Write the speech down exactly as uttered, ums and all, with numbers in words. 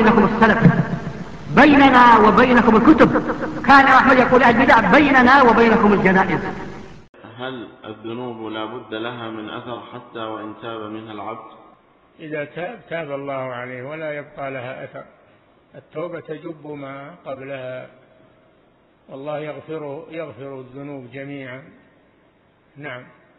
وبينكم السلف، بيننا وبينكم الكتب. كان أحمد يقول أهل البدع بيننا وبينكم الجنائز. هل الذنوب لا بد لها من أثر حتى وإن تاب منها العبد؟ إذا تاب تاب الله عليه ولا يبقى لها أثر. التوبة تجب ما قبلها، والله يغفر يغفر الذنوب جميعا. نعم.